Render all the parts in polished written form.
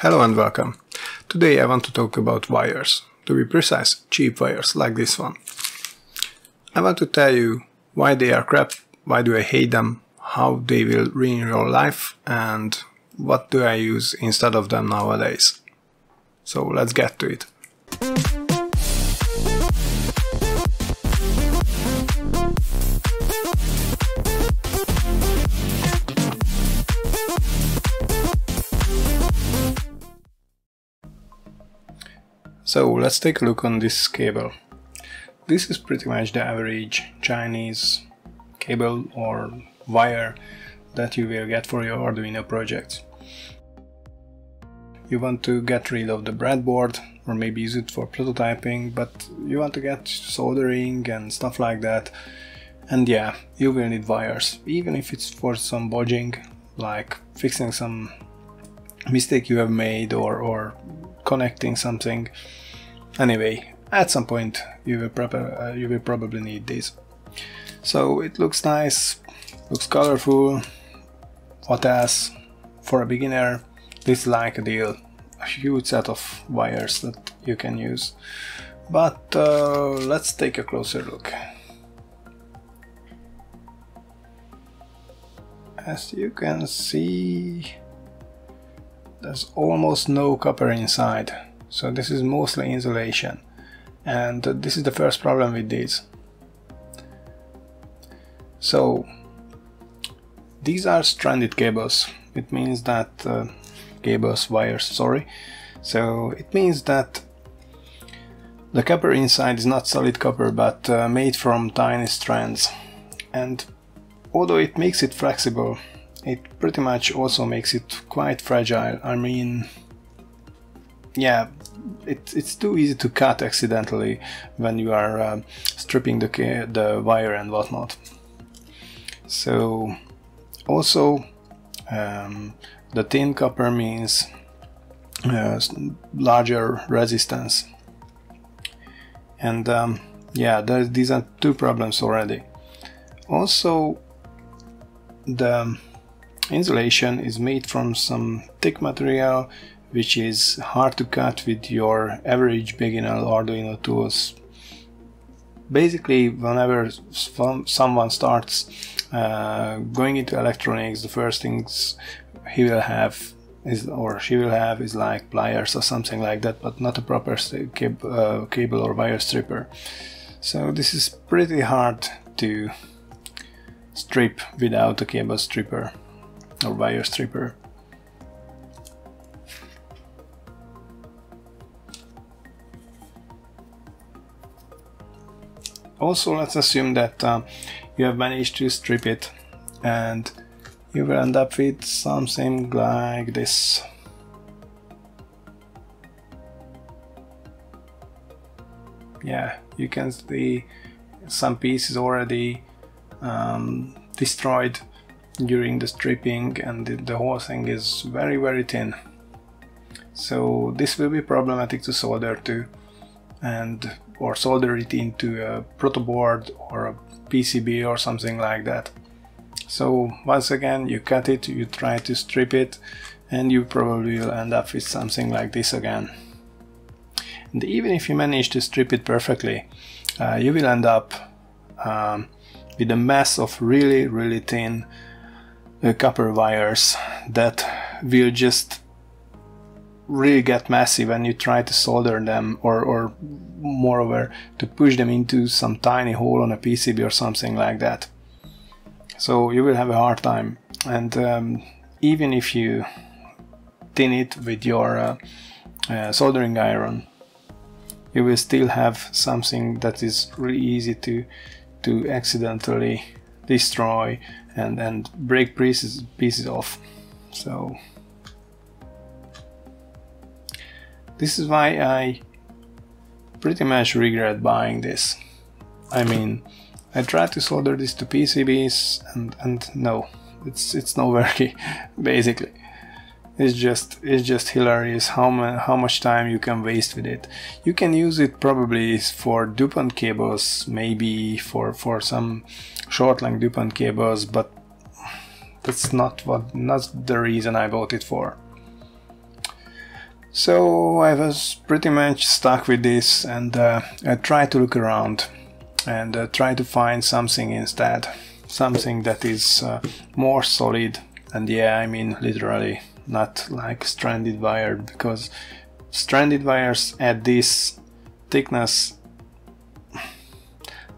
Hello and welcome. Today I want to talk about wires. To be precise, cheap wires like this one. I want to tell you why they are crap, why do I hate them, how they will ruin your life, and what do I use instead of them nowadays. So let's get to it. So let's take a look on this cable. This is pretty much the average Chinese cable or wire that you will get for your Arduino project. You want to get rid of the breadboard or maybe use it for prototyping, but you want to get soldering and stuff like that. And yeah, you will need wires, even if it's for some bodging, like fixing some mistake you have made or connecting something. Anyway, at some point you will probably need these. So it looks nice, looks colorful. What else? For a beginner, this is like a deal. A huge set of wires that you can use. But let's take a closer look. As you can see, there's almost no copper inside, so this is mostly insulation, and this is the first problem with these. So these are stranded cables. It means that wires, sorry. So it means that the copper inside is not solid copper, but made from tiny strands. And although it makes it flexible, it pretty much also makes it quite fragile. I mean, yeah, it's too easy to cut accidentally when you are stripping the wire and whatnot. So also the thin copper means larger resistance. And yeah, these are two problems already. Also, the insulation is made from some thick material which is hard to cut with your average beginner Arduino tools. Basically, whenever someone starts going into electronics, the first things he will have is, or she will have, is like pliers or something like that, but not a proper cable or wire stripper. So this is pretty hard to strip without a cable stripper or wire stripper. Also, let's assume that you have managed to strip it, and you will end up with something like this. Yeah, you can see some pieces already destroyed during the stripping, and the whole thing is very, very thin. So this will be problematic to solder to, and or solder it into a protoboard or a PCB or something like that. So once again, you cut it, you try to strip it, and you probably will end up with something like this again. And even if you manage to strip it perfectly, you will end up with a mess of really, really thin copper wires that will just really get messy when you try to solder them, or moreover to push them into some tiny hole on a PCB or something like that. So you will have a hard time. And even if you tin it with your soldering iron, you will still have something that is really easy to accidentally destroy and break pieces off. So this is why I pretty much regret buying this. I mean, I tried to solder this to PCBs, and no, it's no worky. Basically, it's just hilarious how much time you can waste with it. You can use it probably for DuPont cables, maybe for some short length DuPont cables, but that's not the reason I bought it for. So I was pretty much stuck with this, and I tried to look around and try to find something instead, something that is more solid. And yeah, I mean literally, not like stranded wire, because stranded wires at this thickness,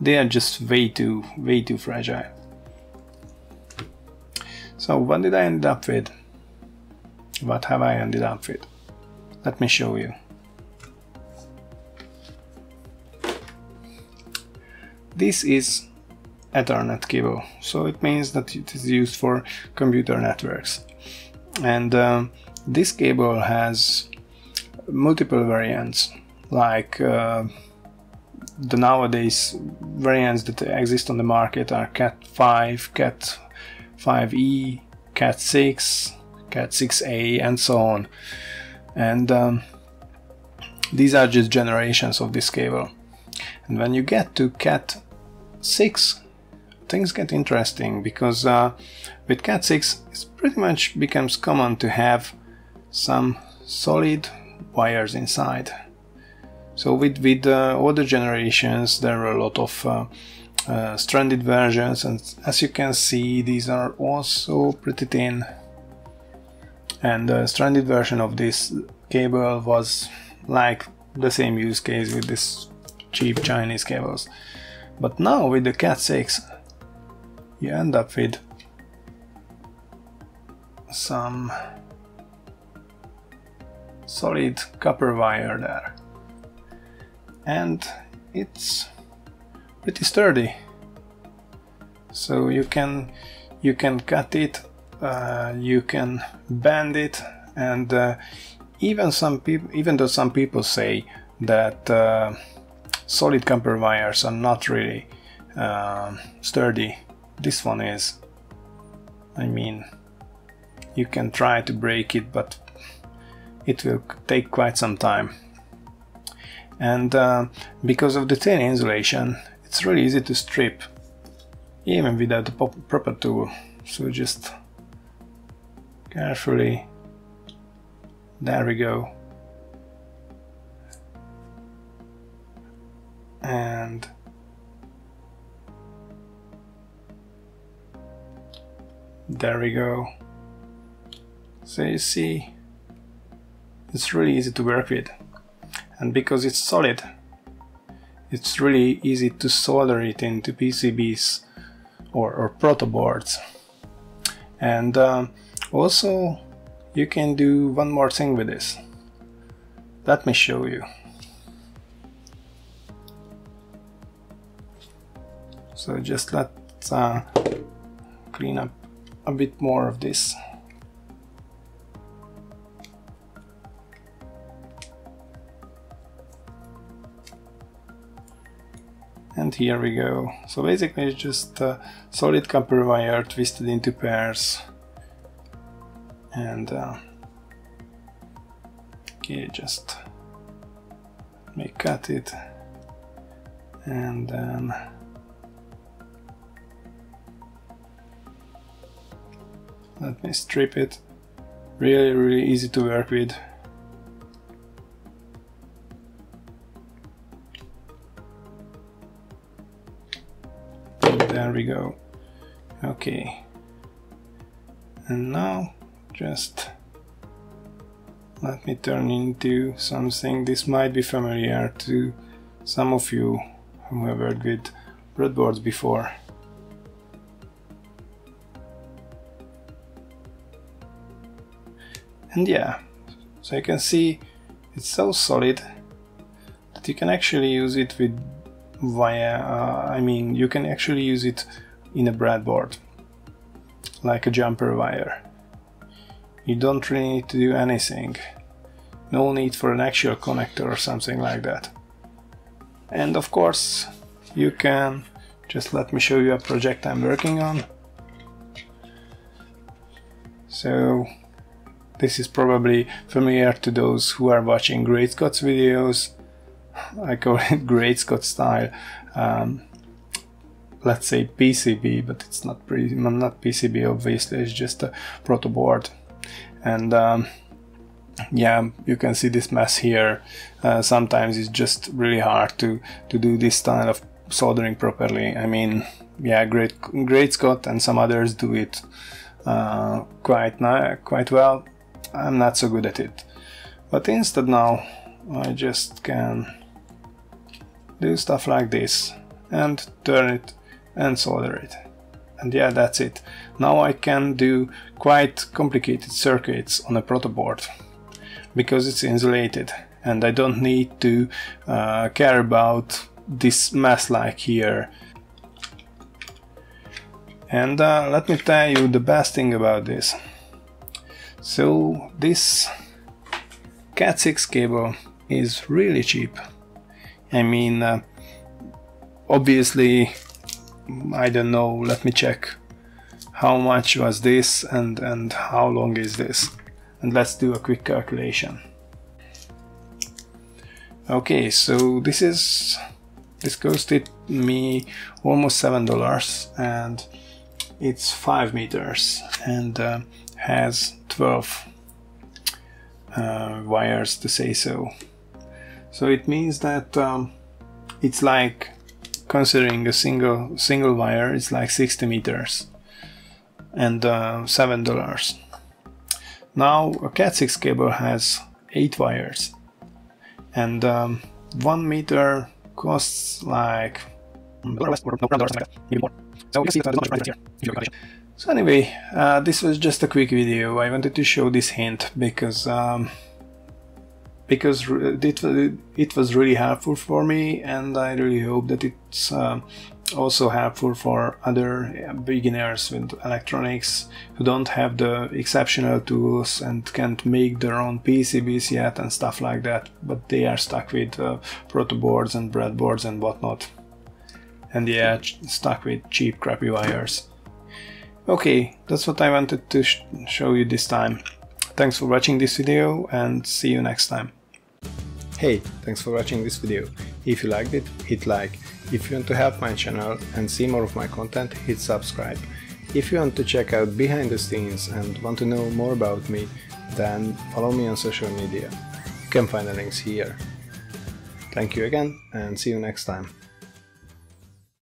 they are just way too fragile. So what did I end up with? What have I ended up with? Let me show you. This is Ethernet cable, so it means that it is used for computer networks. And this cable has multiple variants, like the nowadays variants that exist on the market are CAT5, CAT5e, CAT6, CAT6a, and so on. And these are just generations of this cable. And when you get to CAT6, things get interesting, because with CAT6 it pretty much becomes common to have some solid wires inside. So with other generations there were a lot of stranded versions, and as you can see these are also pretty thin. And the stranded version of this cable was like the same use case with this cheap Chinese cables. But now with the CAT6 you end up with some solid copper wire there, and it's pretty sturdy, so you can cut it, you can bend it, and even though some people say that solid copper wires are not really sturdy, this one is. I mean, you can try to break it, but it will take quite some time. And because of the thin insulation, it's really easy to strip, even without the proper tool. So just carefully, there we go. And there we go. So you see, it's really easy to work with, and because it's solid, it's really easy to solder it into PCBs or protoboards. And also you can do one more thing with this. Let me show you. So just let's clean up a bit more of this. And here we go. So basically it's just solid copper wire twisted into pairs, and okay, just let me cut it, and then let me strip it. Really easy to work with. There we go. Okay, and now just let me turn into something. This might be familiar to some of you who have worked with breadboards before. And yeah, so you can see it's so solid that you can actually use it with you can actually use it in a breadboard, like a jumper wire. You don't really need to do anything, no need for an actual connector or something like that. And of course you can, just let me show you a project I'm working on. So this is probably familiar to those who are watching Great Scott's videos. I call it Great Scott style, let's say PCB, but it's not PCB obviously, it's just a protoboard. And yeah, you can see this mess here. Sometimes it's just really hard to do this style of soldering properly. I mean, yeah, Great Scott and some others do it quite well. I'm not so good at it. But instead now I just can do stuff like this and turn it and solder it. And yeah, that's it. Now I can do quite complicated circuits on a protoboard because it's insulated and I don't need to care about this mess like here. And let me tell you the best thing about this. So this CAT6 cable is really cheap. I mean, obviously, I don't know, let me check how much was this and how long is this, and let's do a quick calculation. Okay, so this costed me almost $7 and it's 5 meters and has 12 wires to say so. So it means that it's like, considering a single wire, it's like 60 meters and $7. Now a CAT6 cable has 8 wires and 1 meter costs like, so anyway, this was just a quick video. I wanted to show this hint because it was really helpful for me, and I really hope that it's also helpful for other beginners with electronics who don't have the exceptional tools and can't make their own PCBs yet and stuff like that, but they are stuck with protoboards and breadboards and whatnot, and they are stuck with cheap crappy wires. Okay, that's what I wanted to show you this time. Thanks for watching this video and see you next time. Hey, thanks for watching this video. If you liked it, hit like. If you want to help my channel and see more of my content, hit subscribe. If you want to check out behind the scenes and want to know more about me, then follow me on social media. You can find the links here. Thank you again and see you next time.